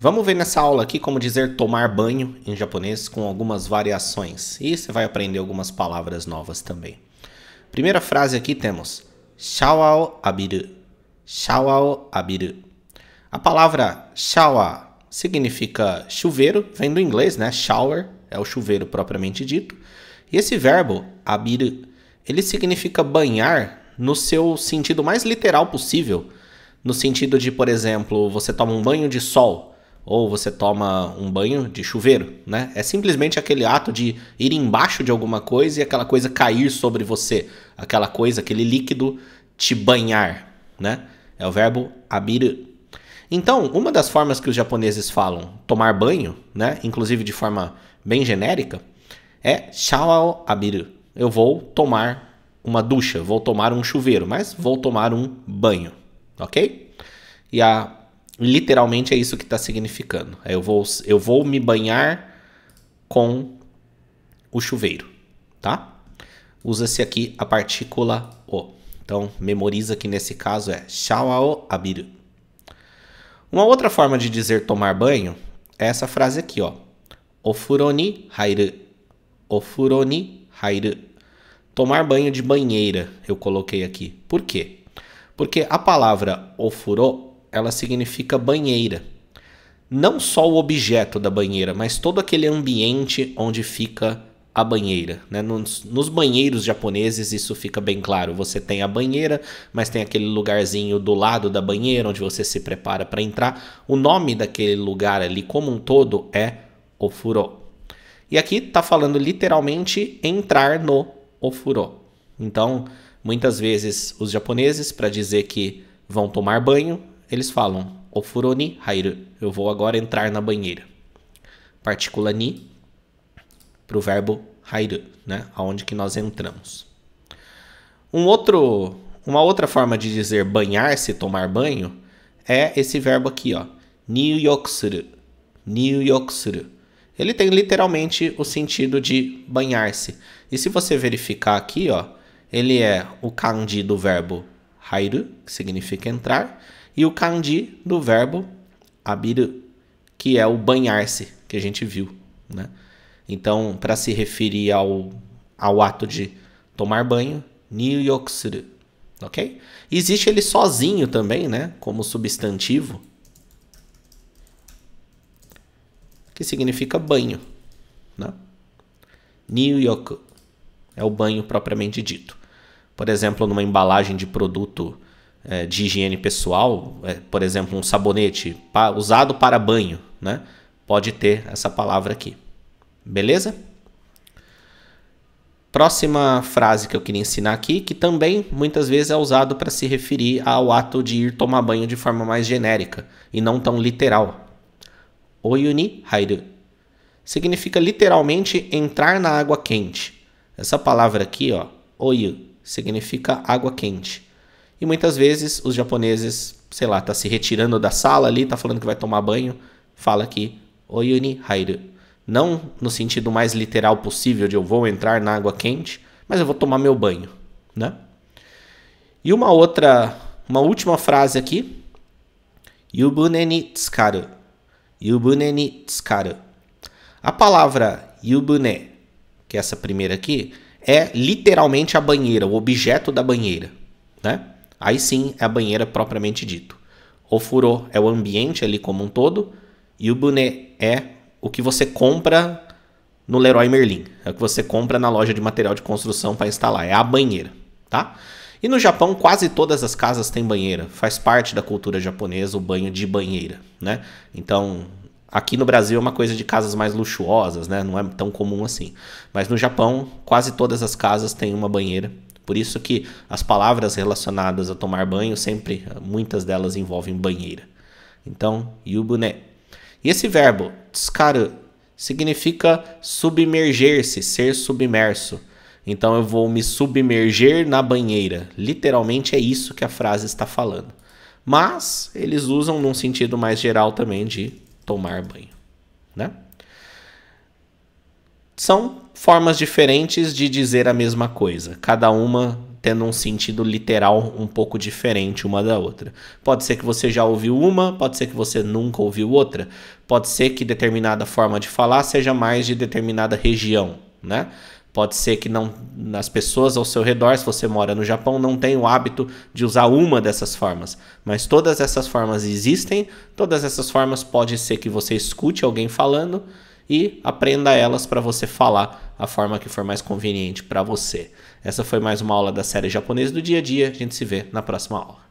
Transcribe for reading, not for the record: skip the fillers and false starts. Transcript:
Vamos ver nessa aula aqui como dizer tomar banho em japonês com algumas variações. E você vai aprender algumas palavras novas também. Primeira frase aqui temos shawā o abiru. Shawā o abiru. A palavra shawā significa chuveiro, vem do inglês, né? Shower é o chuveiro propriamente dito. E esse verbo abiru, ele significa banhar no seu sentido mais literal possível. No sentido de, por exemplo, você toma um banho de sol. Ou você toma um banho de chuveiro, né? É simplesmente aquele ato de ir embaixo de alguma coisa e aquela coisa cair sobre você. Aquela coisa, aquele líquido te banhar, né? É o verbo abiru. Então, uma das formas que os japoneses falam tomar banho, né? Inclusive de forma bem genérica, é shawā o abiru. Eu vou tomar uma ducha, vou tomar um chuveiro, mas vou tomar um banho, ok? E a... literalmente é isso que está significando. Eu vou me banhar com o chuveiro, tá? Usa-se aqui a partícula o. Então, memoriza que nesse caso é shawā o abiru. Uma outra forma de dizer tomar banho é essa frase aqui, ó. Ofuro ni hairu. Ofuro ni hairu. Tomar banho de banheira, eu coloquei aqui. Por quê? Porque a palavra ofuro, ela significa banheira. Não só o objeto da banheira, mas todo aquele ambiente onde fica a banheira, né? Nos banheiros japoneses isso fica bem claro. Você tem a banheira, mas tem aquele lugarzinho do lado da banheira onde você se prepara para entrar. O nome daquele lugar ali como um todo é ofuro. E aqui está falando literalmente entrar no ofuro. Então, muitas vezes os japoneses, para dizer que vão tomar banho, eles falam ofuro ni hairu. Eu vou agora entrar na banheira. Partícula ni para o verbo hairu, né? Aonde que nós entramos. Uma outra forma de dizer banhar-se, tomar banho, é esse verbo aqui, ó. Nyūyoku suru. Nyūyoku suru. Ele tem literalmente o sentido de banhar-se. E se você verificar aqui, ó, ele é o kanji do verbo hairu, que significa entrar, e o kanji do verbo abiru, que é o banhar-se, que a gente viu, né? Então, para se referir ao ato de tomar banho, nyūyoku suru, ok? Existe ele sozinho também, né? Como substantivo, que significa banho, né? Nyūyoku é o banho propriamente dito. Por exemplo, numa embalagem de produto de higiene pessoal, por exemplo, um sabonete usado para banho, né? Pode ter essa palavra aqui. Beleza? Próxima frase que eu queria ensinar aqui, que também muitas vezes é usado para se referir ao ato de ir tomar banho de forma mais genérica e não tão literal. Oyu ni hairu. Significa literalmente entrar na água quente. Essa palavra aqui, ó, oyu, significa água quente. E muitas vezes os japoneses, sei lá, tá se retirando da sala ali, tá falando que vai tomar banho, fala aqui, oyu ni hairu. Não no sentido mais literal possível de eu vou entrar na água quente, mas eu vou tomar meu banho, né? E uma última frase aqui, yubune ni tsukaru. Yubune ni tsukaru. A palavra yubune, que é essa primeira aqui, é literalmente a banheira, o objeto da banheira, né? Aí sim é a banheira propriamente dito. Ofuro é o ambiente ali como um todo. Yubune é o que você compra no Leroy Merlin. É o que você compra na loja de material de construção para instalar. É a banheira, tá? E no Japão quase todas as casas têm banheira. Faz parte da cultura japonesa o banho de banheira, né? Então aqui no Brasil é uma coisa de casas mais luxuosas, né? Não é tão comum assim. Mas no Japão quase todas as casas têm uma banheira. Por isso que as palavras relacionadas a tomar banho, sempre, muitas delas envolvem banheira. Então, yubune. E esse verbo, tsukaru, significa submerger-se, ser submerso. Então, eu vou me submerger na banheira. Literalmente é isso que a frase está falando. Mas, eles usam num sentido mais geral também de tomar banho, né? São formas diferentes de dizer a mesma coisa. Cada uma tendo um sentido literal um pouco diferente uma da outra. Pode ser que você já ouviu uma, pode ser que você nunca ouviu outra, pode ser que determinada forma de falar seja mais de determinada região, né? Pode ser que não, as pessoas ao seu redor, se você mora no Japão, não tenham o hábito de usar uma dessas formas. Mas todas essas formas existem, todas essas formas pode ser que você escute alguém falando e aprenda elas para você falar a forma que for mais conveniente para você. Essa foi mais uma aula da série Japonês do Dia a Dia. A gente se vê na próxima aula.